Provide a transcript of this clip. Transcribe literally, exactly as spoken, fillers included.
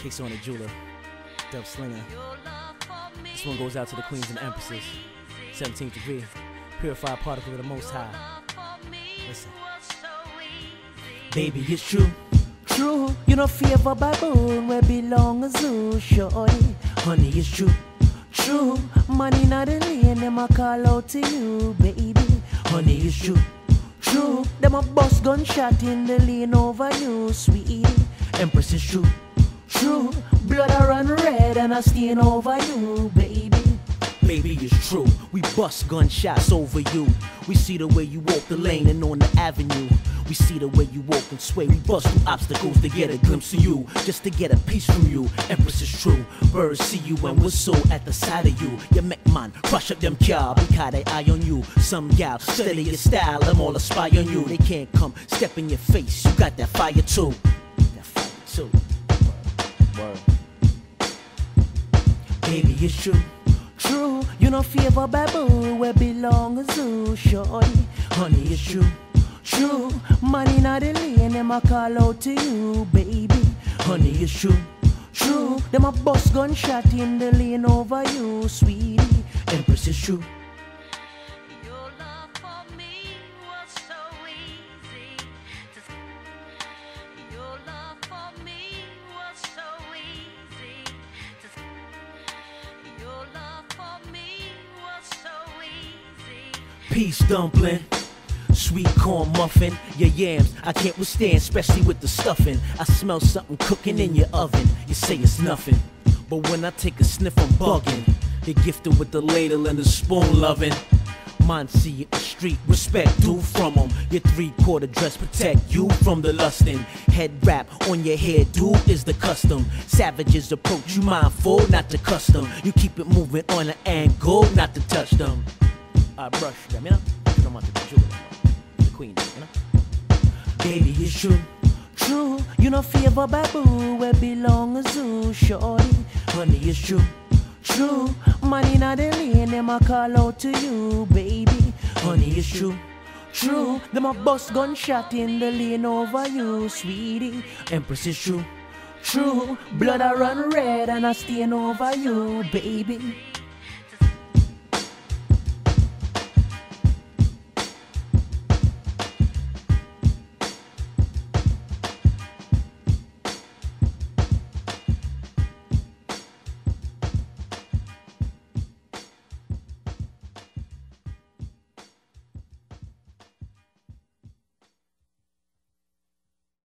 Queso and Ajula, Dub Slinger. This one goes out to the queens and empresses. seventeenth degree, purified particle of the Most High. Listen. Baby, it's true. True, you know favor baboon where belong a zoo, shorty. Honey, it's true. True, money not in lane, them a call out to you, baby. Honey, it's true. True, them a bust gunshot in the lane over you, sweetie. Empress is true. True, blood a run red and a stain over you, baby. Baby, it's true. We bust gunshots over you. We see the way you walk the lane and on the avenue. We see the way you walk and sway. We bust through obstacles to get a glimpse of you, just to get a piece from you. Empress is true. Birds see you and whistle at the sight of you. You make man crush up them cow because they eye on you. Some gal study your style. I'm all a spy on you. They can't come step in your face. You got that fire too. That fire too. Word. Baby, it's true. True, you know favor baboon where belong a zoo, shorty. Honey, it's true. True, money not in lane, them a call out to you, baby. Honey, it's true. True, them a bust gunshot in the lane over you, sweetie. Empress is true. Your love for me was so easy. Your love for me was so easy. Your love for me was so easy. Peace dumpling. Sweet corn muffin, your yams, I can't withstand, especially with the stuffing. I smell something cooking in your oven. You say it's nothing, but when I take a sniff, I'm bugging. You're gifted with the ladle and the spoon loving. Mine see you in the street, respect due from them. Your three-quarter dress protect you from the lusting. Head wrap on your head, dude, is the custom. Savages approach you mindful, not the custom. You keep it moving on an angle, not to touch them. I brush them, you know? You don't want to do it. Queen, you know? Baby, it's true. True, you know favor baboon where belong a zoo, shorty. Honey, it's true. True, money not in lane, them a call out to you, baby. Honey, it's true. True, them a bust gunshot in the lane over you, sweetie. Empress is true. True, blood a run red and a stain over you, baby.